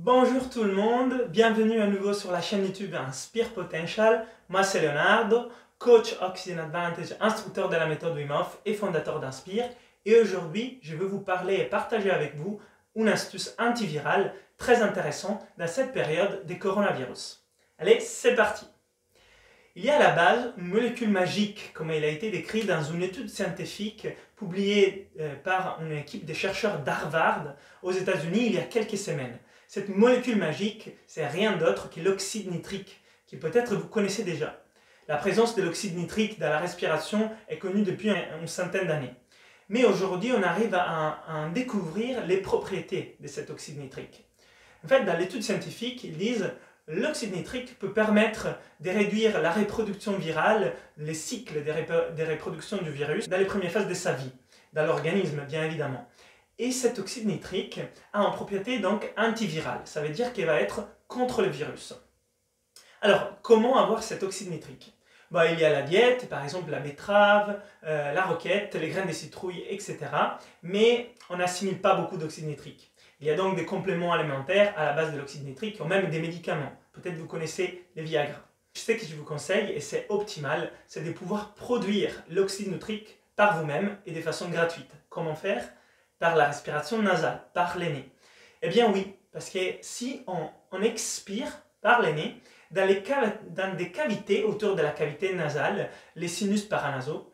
Bonjour tout le monde, bienvenue à nouveau sur la chaîne YouTube Inspire Potential. Moi c'est Leonardo, coach Oxygen Advantage, instructeur de la méthode Wim Hof et fondateur d'Inspire. Et aujourd'hui, je veux vous parler et partager avec vous une astuce antivirale très intéressante dans cette période des coronavirus. Allez, c'est parti! Il y a à la base une molécule magique, comme il a été décrit dans une étude scientifique publiée par une équipe de chercheurs d'Harvard aux États-Unis il y a quelques semaines. Cette molécule magique, c'est rien d'autre que l'oxyde nitrique, qui peut-être vous connaissez déjà. La présence de l'oxyde nitrique dans la respiration est connue depuis une centaine d'années. Mais aujourd'hui, on arrive à découvrir les propriétés de cet oxyde nitrique. En fait, dans l'étude scientifique, ils disent que l'oxyde nitrique peut permettre de réduire la reproduction virale, les cycles de reproduction du virus, dans les premières phases de sa vie, dans l'organisme, bien évidemment. Et cet oxyde nitrique a une propriété donc antivirale, ça veut dire qu'il va être contre le virus. Alors, comment avoir cet oxyde nitrique? Il y a la diète, par exemple la betterave, la roquette, les graines de citrouille, etc. Mais on n'assimile pas beaucoup d'oxyde nitrique. Il y a donc des compléments alimentaires à la base de l'oxyde nitrique, ou même des médicaments. Peut-être vous connaissez les Viagra. Ce que je vous conseille, et c'est optimal, c'est de pouvoir produire l'oxyde nitrique par vous-même et de façon gratuite. Comment faire? Par la respiration nasale, par le nez. Eh bien oui, parce que si on expire par le nez, dans des cavités autour de la cavité nasale, les sinus paranasaux,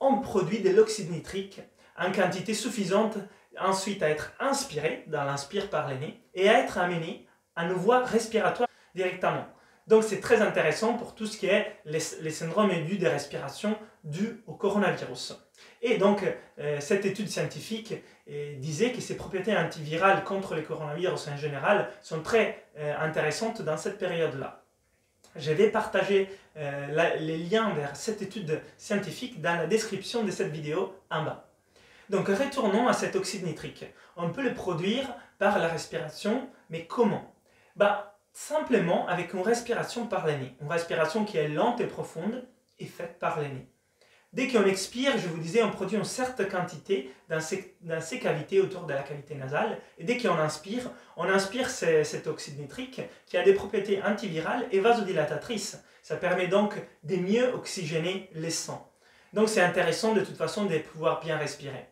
on produit de l'oxyde nitrique en quantité suffisante ensuite à être inspiré, dans l'inspire par le nez, et à être amené à nos voies respiratoires directement. Donc c'est très intéressant pour tout ce qui est les syndromes aigus de respiration dus au coronavirus. Et donc, cette étude scientifique disait que ces propriétés antivirales contre le coronavirus en général sont très intéressantes dans cette période-là. Je vais partager les liens vers cette étude scientifique dans la description de cette vidéo en bas. Donc, retournons à cet oxyde nitrique. On peut le produire par la respiration, mais comment? Simplement avec une respiration par le nez. Une respiration qui est lente et profonde et faite par le nez. Dès qu'on expire, je vous disais, on produit une certaine quantité dans ces cavités autour de la cavité nasale. Et dès qu'on inspire, cet oxyde nitrique qui a des propriétés antivirales et vasodilatatrices. Ça permet donc de mieux oxygéner les sangs. Donc c'est intéressant de toute façon de pouvoir bien respirer.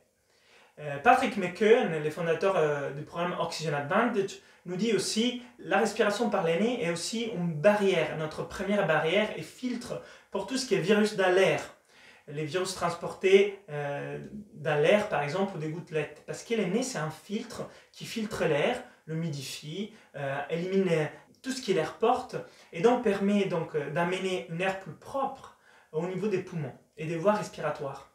Patrick McKeown, le fondateur du programme Oxygen Advantage, nous dit aussi la respiration par le nez est aussi une barrière, notre première barrière et filtre pour tout ce qui est virus dans l'air. Les virus transportés dans l'air, par exemple, ou des gouttelettes. Parce que le nez, c'est un filtre qui filtre l'air, l'humidifie, élimine tout ce qui l'air porte, et donc permet d'amener un air plus propre au niveau des poumons et des voies respiratoires.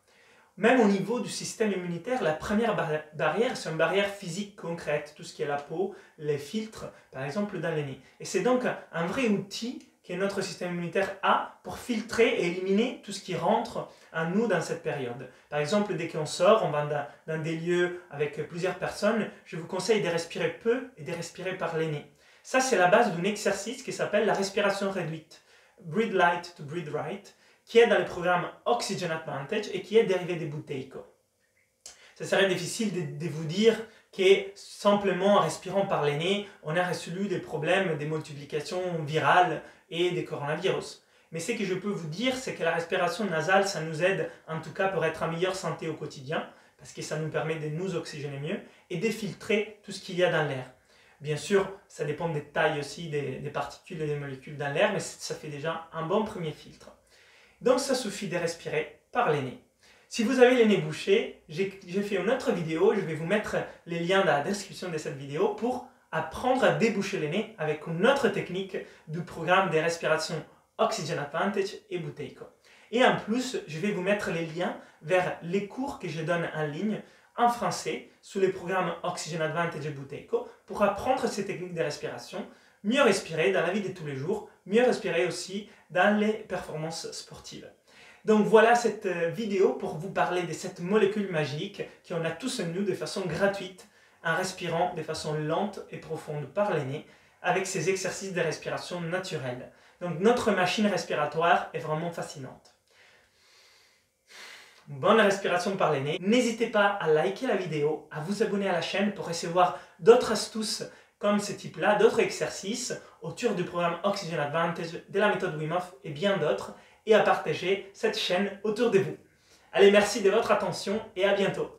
Même au niveau du système immunitaire, la première barrière, c'est une barrière physique concrète, tout ce qui est la peau, les filtres, par exemple, dans le nez. Et c'est donc un vrai outil que notre système immunitaire a pour filtrer et éliminer tout ce qui rentre en nous dans cette période. Par exemple, dès qu'on sort, on va dans des lieux avec plusieurs personnes, je vous conseille de respirer peu et de respirer par le nez. Ça, c'est la base d'un exercice qui s'appelle la respiration réduite, Breathe Light to Breathe Right, qui est dans le programme Oxygen Advantage et qui est dérivé de Buteyko. Ça serait difficile de vous dire que simplement en respirant par le nez, on a résolu des problèmes des multiplications virales et des coronavirus. Mais ce que je peux vous dire, c'est que la respiration nasale, ça nous aide en tout cas pour être en meilleure santé au quotidien, parce que ça nous permet de nous oxygéner mieux et de filtrer tout ce qu'il y a dans l'air. Bien sûr, ça dépend des tailles aussi, des particules et des molécules dans l'air, mais ça fait déjà un bon premier filtre. Donc ça suffit de respirer par le nez. Si vous avez les nez bouchés, j'ai fait une autre vidéo, je vais vous mettre les liens dans la description de cette vidéo pour apprendre à déboucher les nez avec une autre technique du programme des respirations Oxygen Advantage et Buteyko. Et en plus, je vais vous mettre les liens vers les cours que je donne en ligne en français sous les programmes Oxygen Advantage et Buteyko pour apprendre ces techniques de respiration, mieux respirer dans la vie de tous les jours, mieux respirer aussi dans les performances sportives. Donc voilà cette vidéo pour vous parler de cette molécule magique qu'on a tous en nous de façon gratuite, en respirant de façon lente et profonde par le nez, avec ces exercices de respiration naturelle. Donc notre machine respiratoire est vraiment fascinante. Bonne respiration par le nez. N'hésitez pas à liker la vidéo, à vous abonner à la chaîne pour recevoir d'autres astuces comme ce type-là, d'autres exercices autour du programme Oxygen Advantage, de la méthode Wim Hof et bien d'autres, et à partager cette chaîne autour de vous. Allez, merci de votre attention et à bientôt.